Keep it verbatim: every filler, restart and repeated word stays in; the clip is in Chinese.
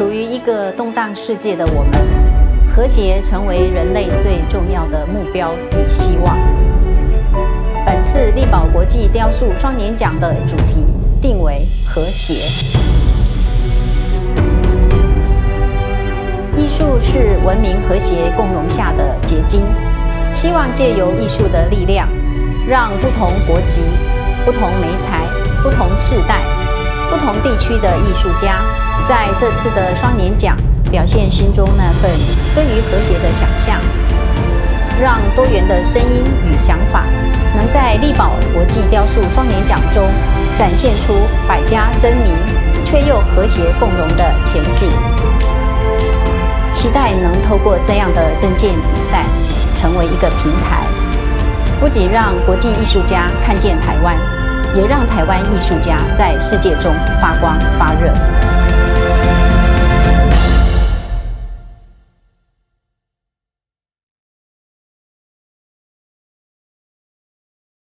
处于一个动荡世界的我们，和谐成为人类最重要的目标与希望。本次力宝国际雕塑双年奖的主题定为和谐。艺术是文明和谐共融下的结晶，希望借由艺术的力量，让不同国籍、不同媒材、不同世代、不同地区的艺术家，在这次的双年奖表现心中那份对于和谐的想象，让多元的声音与想法能在力宝国际雕塑双年奖中展现出百家争鸣却又和谐共融的前景。期待能透过这样的征件比赛，成为一个平台，不仅让国际艺术家看见台湾，也让台湾艺术家在世界中发光发热。